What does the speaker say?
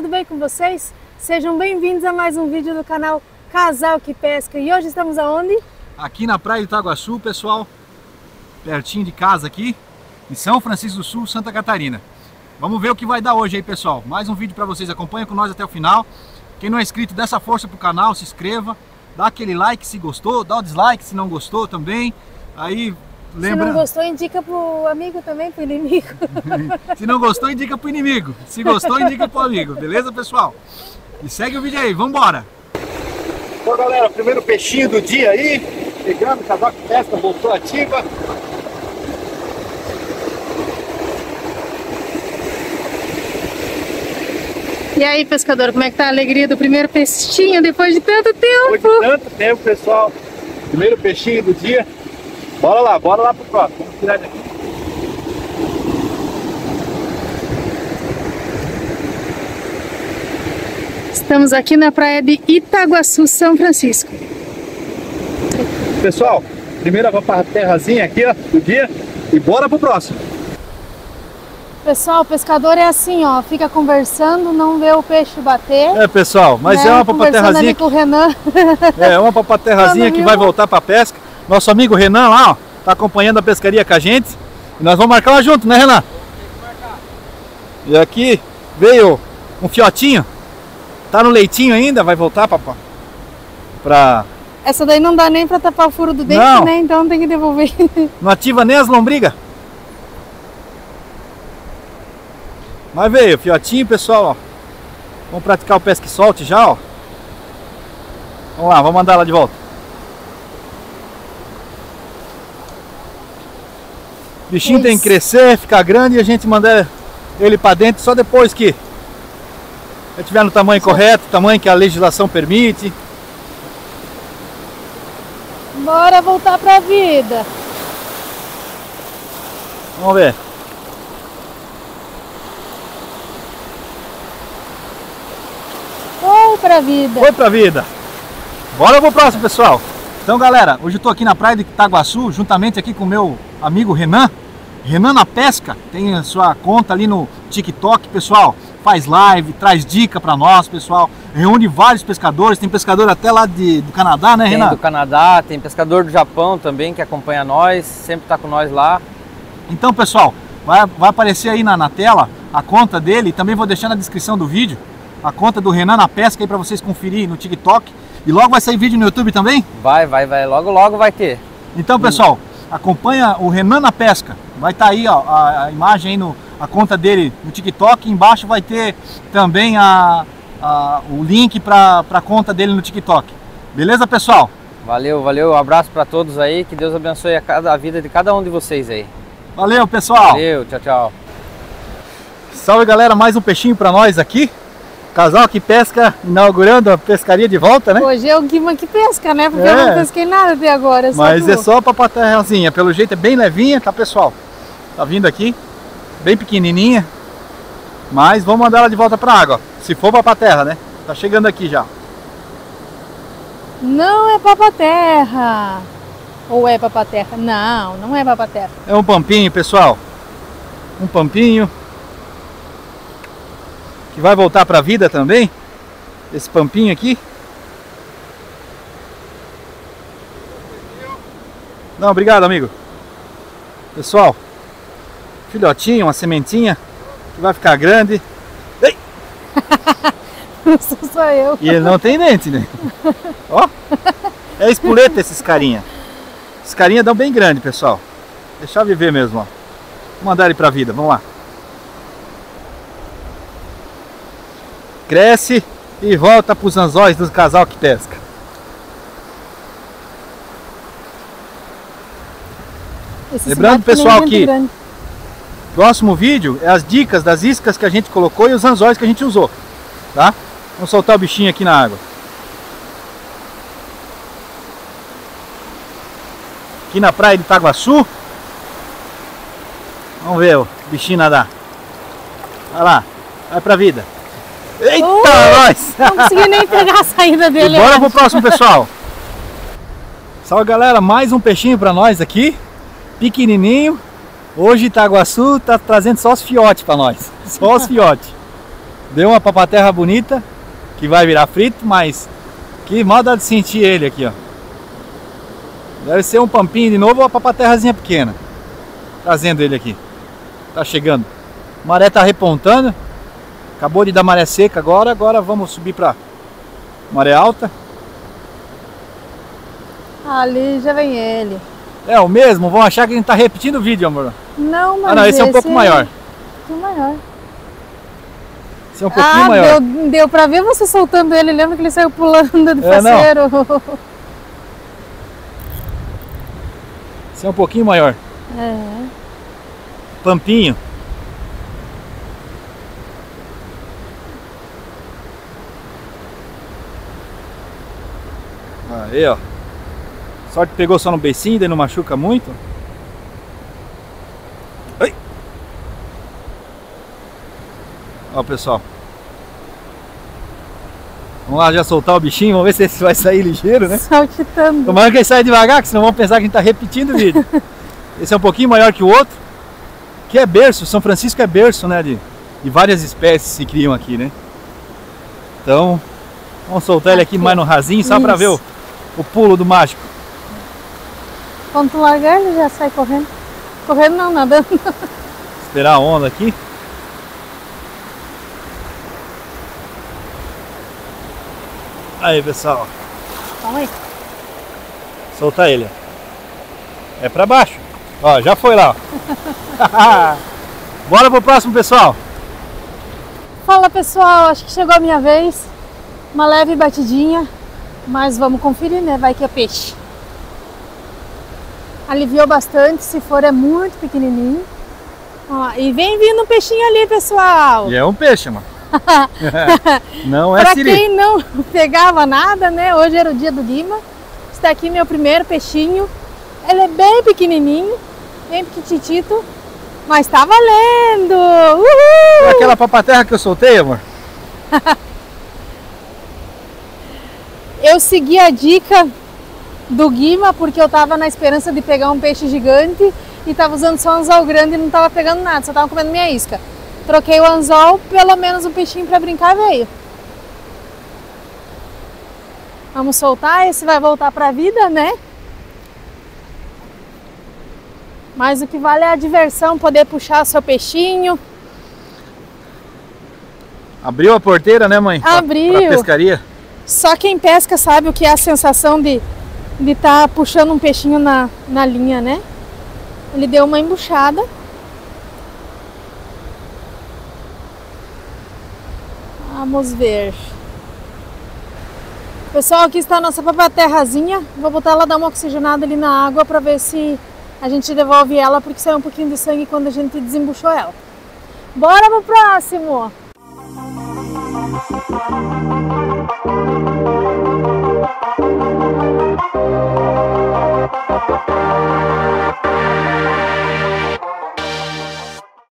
tudo bem com vocês? Sejam bem-vindos a mais um vídeo do canal Casal que Pesca. E hoje estamos aonde? Aqui na praia de Itaguaçu, pessoal, pertinho de casa aqui, em São Francisco do Sul, Santa Catarina. Vamos ver o que vai dar hoje aí, pessoal. Mais um vídeo para vocês, acompanha com nós até o final. Quem não é inscrito, dá essa força pro canal, se inscreva, dá aquele like se gostou, dá o dislike se não gostou também. Aí... lembra... se não gostou, indica pro amigo também, pro inimigo. Se não gostou, indica pro inimigo. Se gostou, indica pro amigo. Beleza, pessoal? E segue o vídeo aí, vambora! Então, galera, primeiro peixinho do dia aí. Pegando, casaco de pesca, voltou ativa. E aí, pescador, como é que tá a alegria do primeiro peixinho depois de tanto tempo? Depois de tanto tempo, pessoal. Primeiro peixinho do dia. Bora lá pro próximo. Vamos tirar daqui. Estamos aqui na praia de Itaguaçu, São Francisco. Pessoal, primeira papaterrazinha aqui, ó, do dia. E bora pro próximo. Pessoal, o pescador é assim, ó, fica conversando, não vê o peixe bater. É, pessoal, mas né? É uma papaterrazinha. Com o Renan. É uma papaterrazinha que vai voltar pra pesca. Nosso amigo Renan lá, ó, tá acompanhando a pescaria com a gente. E nós vamos marcar lá junto, né, Renan? E aqui veio um fiotinho. Tá no leitinho ainda, vai voltar, papá. Pra... essa daí não dá nem pra tapar o furo do dente, não, né? Então tem que devolver. Não ativa nem as lombrigas. Mas veio, fiotinho, pessoal, ó. Vamos praticar o pesca e solte já, ó. Vamos lá, vamos mandar lá de volta. O bichinho tem que crescer, ficar grande e a gente mandar ele para dentro só depois que ele estiver no tamanho correto, tamanho que a legislação permite. Bora voltar para a vida. Vamos ver. Foi para a vida. Foi para a vida. Bora pro próximo, pessoal. Então, galera, hoje eu tô aqui na praia de Itaguaçu, juntamente aqui com o meu amigo Renan, Renan na Pesca, tem a sua conta ali no TikTok, pessoal, faz live, traz dica pra nós, pessoal, reúne vários pescadores, tem pescador até lá do Canadá, né, Renan? Tem do Canadá, tem pescador do Japão também que acompanha nós, sempre tá com nós lá. Então, pessoal, vai aparecer aí na tela a conta dele, também vou deixar na descrição do vídeo, a conta do Renan na Pesca aí pra vocês conferirem no TikTok, e logo vai sair vídeo no YouTube também? Vai, logo vai ter. Então, pessoal... acompanha o Renan na Pesca, vai estar aí, ó, a imagem aí a conta dele no TikTok, embaixo vai ter também o link para a conta dele no TikTok. Beleza, pessoal? Valeu, um abraço para todos aí, que Deus abençoe a vida de cada um de vocês aí. Valeu, pessoal! Valeu, tchau! Salve, galera, mais um peixinho para nós aqui. Casal que pesca, inaugurando a pescaria de volta, né? Hoje é o Guima que pesca, né? Porque eu não pesquei nada até agora. Mas é só a papaterrazinha. Pelo jeito é bem levinha, tá, pessoal? Tá vindo aqui, bem pequenininha. Mas vamos mandar ela de volta pra água, se for papaterra, né? Tá chegando aqui já. Não é papaterra. Ou é papaterra? Não, não é papaterra. É um pampinho, pessoal. Um pampinho. Que vai voltar para a vida também, esse pampinho aqui. Não, obrigado, amigo. Pessoal, filhotinho, uma sementinha que vai ficar grande. Ei! Não sou só eu. E ele não tem dente, né? Ó, é espoleta esses carinha. Esses carinha dão bem grande, pessoal. Deixar viver mesmo, ó. Vou mandar ele para a vida, vamos lá. Cresce e volta para os anzóis do casal que pesca. Lembrando, pessoal, que o próximo vídeo é as dicas das iscas que a gente colocou e os anzóis que a gente usou. Tá? Vamos soltar o bichinho aqui na água. Aqui na praia de Itaguaçu. Vamos ver o bichinho nadar. Vai lá, vai para a vida. Eita, nós! Não consegui nem pegar a saída dele. Bora pro próximo, pessoal. Salve, galera, mais um peixinho para nós aqui, pequenininho. Hoje Itaguaçu tá trazendo só os fiotes para nós, só os fiotes. Deu uma papaterra bonita, que vai virar frito, mas que mal dá de sentir ele aqui, ó. Deve ser um pampinho de novo ou uma papaterrazinha pequena. Trazendo ele aqui. Tá chegando. A maré tá repontando. Acabou de dar maré seca agora. Agora vamos subir pra maré alta. Ali já vem ele. É o mesmo? Vão achar que a gente tá repetindo o vídeo, amor. Não, mas ah, não, esse é um pouco maior. É maior. Esse é um pouquinho maior. Ah, deu pra ver você soltando ele. Lembra que ele saiu pulando do faceiro? Não. Esse é um pouquinho maior. É. Pampinho. Aí, ó. Sorte que pegou só no beicinho, daí não machuca muito. Ai. Ó, pessoal. Vamos lá já soltar o bichinho, vamos ver se esse vai sair ligeiro, né? Saltitando. Tomara que ele saia devagar, que senão vão pensar que a gente tá repetindo o vídeo. Esse é um pouquinho maior que o outro, que é berço. São Francisco é berço, né? De várias espécies se criam aqui, né? Então, vamos soltar ele aqui mais no rasinho, só para ver o pulo do mágico. Quando tu largar, ele já sai correndo. Correndo não, nadando. Esperar a onda aqui. Aí, pessoal. Calma aí. Solta ele. É pra baixo. Ó, já foi lá. Bora pro próximo, pessoal. Fala, pessoal. Acho que chegou a minha vez. Uma leve batidinha. Mas vamos conferir, né? Vai que é peixe. Aliviou bastante, se for é muito pequenininho. Ó, e vem vindo um peixinho ali, pessoal. E é um peixe, mano. Não é siri. Pra quem não pegava nada, né? Hoje era o dia do lima. Está aqui meu primeiro peixinho. Ele é bem pequenininho, bem pequititito, mas tá valendo! Uhul! É aquela papaterra que eu soltei, amor? Eu segui a dica do guima, porque eu tava na esperança de pegar um peixe gigante e tava usando só um anzol grande e não tava pegando nada, só tava comendo minha isca. Troquei o anzol, pelo menos um peixinho pra brincar veio. Vamos soltar, esse vai voltar pra vida, né? Mas o que vale é a diversão, poder puxar seu peixinho. Abriu a porteira, né, mãe? Abriu. Pra pescaria. Só quem pesca sabe o que é a sensação de estar puxando um peixinho na linha, né? Ele deu uma embuchada. Vamos ver. Pessoal, aqui está a nossa papaterrazinha. Vou botar ela, dar uma oxigenada ali na água para ver se a gente devolve ela, porque saiu um pouquinho de sangue quando a gente desembuchou ela. Bora pro próximo!